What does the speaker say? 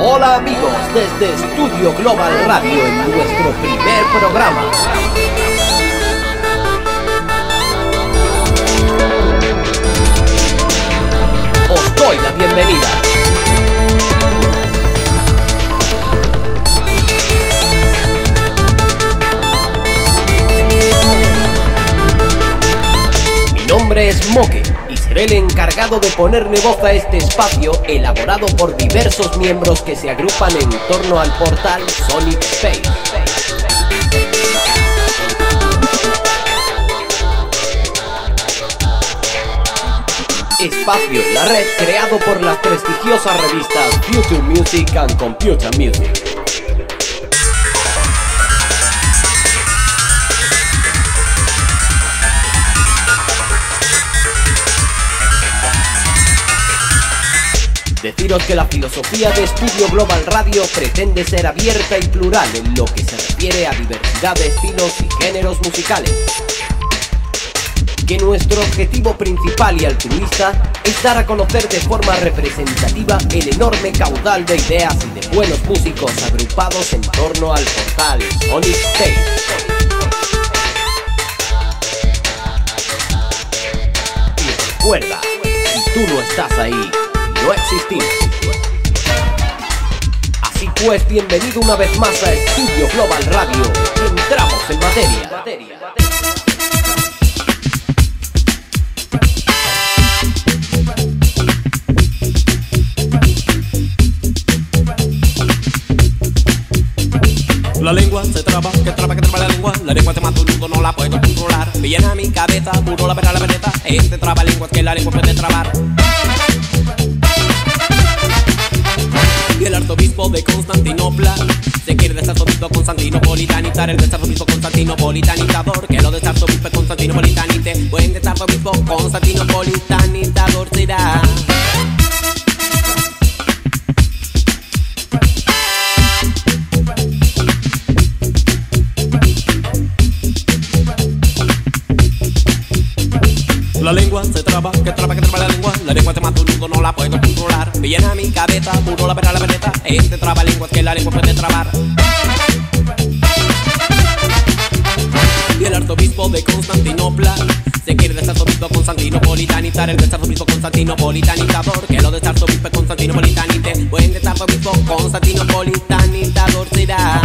Hola amigos, desde Estudio Global Radio en nuestro primer programa. Os doy la bienvenida. Mi nombre es Moke. Seré el encargado de ponerle voz a este espacio elaborado por diversos miembros que se agrupan en torno al portal Sonic Space. Espacio en la red creado por las prestigiosas revistas Future Music and Computer Music. Deciros que la filosofía de Estudio Global Radio pretende ser abierta y plural en lo que se refiere a diversidad de estilos y géneros musicales. Que nuestro objetivo principal y altruista es dar a conocer de forma representativa el enorme caudal de ideas y de buenos músicos agrupados en torno al portal Sonic State. Y recuerda, si tú no estás ahí, no existimos. Así pues, bienvenido una vez más a Estudio Global Radio. Entramos en materia. La lengua se traba, que traba la lengua. La lengua te mata un nudo, no la puedo controlar. Me llena mi cabeza, duro la pena, la veneta. Este traba lengua que la lengua puede trabar. El arzobispo de Constantinopla se quiere desarzobispo constantinopolitanizar. El desarzobispo constantinopolitanizador, que lo desarzobispo constantinopolitanite. Buen desarzobispo constantinopolitanizador será. La lengua se traba, que traba la lengua. La lengua te mata un nudo, no la puedo controlar. Me llena mi cabeza, puro la pena, la veneta. Este traba lenguas que la lengua puede trabar. Y el arzobispo de Constantinopla se quiere desarzobispo constantinopolitanizar. El desarzobispo constantinopolitanizador, que lo desarzobispo constantinopolitanite. Buen desarzobispo constantinopolitanizador será.